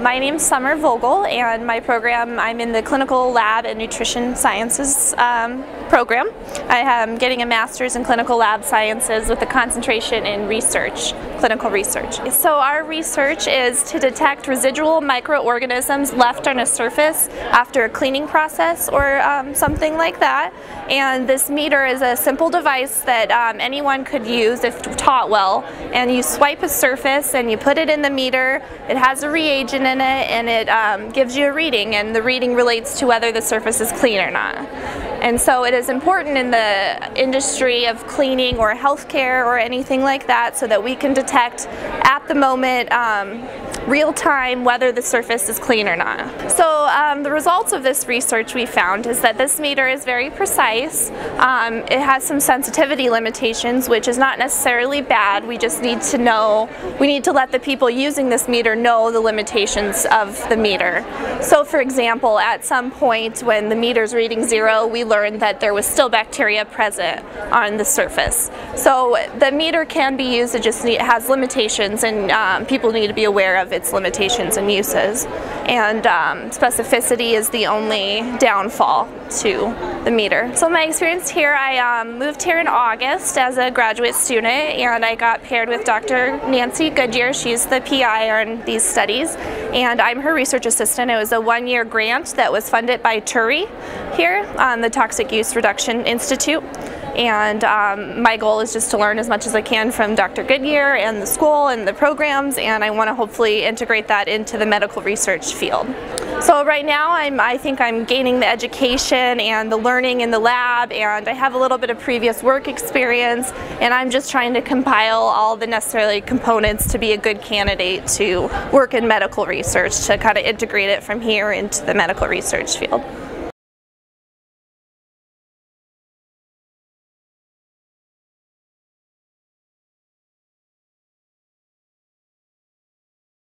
My name's Sommer Vogel, and my program, I'm in the Clinical Lab and Nutrition Sciences program. I am getting a master's in Clinical Lab Sciences with a concentration in research, clinical research. So our research is to detect residual microorganisms left on a surface after a cleaning process or something like that. And this meter is a simple device that anyone could use if taught well. And you swipe a surface and you put it in the meter. It has a reagent in it, and it gives you a reading, and the reading relates to whether the surface is clean or not. And so it is important in the industry of cleaning or healthcare or anything like that, so that we can detect at the moment real time whether the surface is clean or not. So the results of this research we found is that this meter is very precise. It has some sensitivity limitations, which is not necessarily bad. We just need to know, we need to let the people using this meter know the limitations of the meter. So for example, at some point when the meter's reading zero, we learned that there was still bacteria present on the surface. So the meter can be used, it just has limitations, and people need to be aware of its limitations and uses, and specificity is the only downfall to the meter. So my experience here, I moved here in August as a graduate student, and I got paired with Dr. Nancy Goodyear. She's the PI on these studies, and I'm her research assistant. It was a one-year grant that was funded by TURI here, the Toxic Use Reduction Institute. And my goal is just to learn as much as I can from Dr. Goodyear and the school and the programs, and I want to hopefully integrate that into the medical research field. So right now I think I'm gaining the education and the learning in the lab, and I have a little bit of previous work experience, and I'm just trying to compile all the necessary components to be a good candidate to work in medical research, to kind of integrate it from here into the medical research field.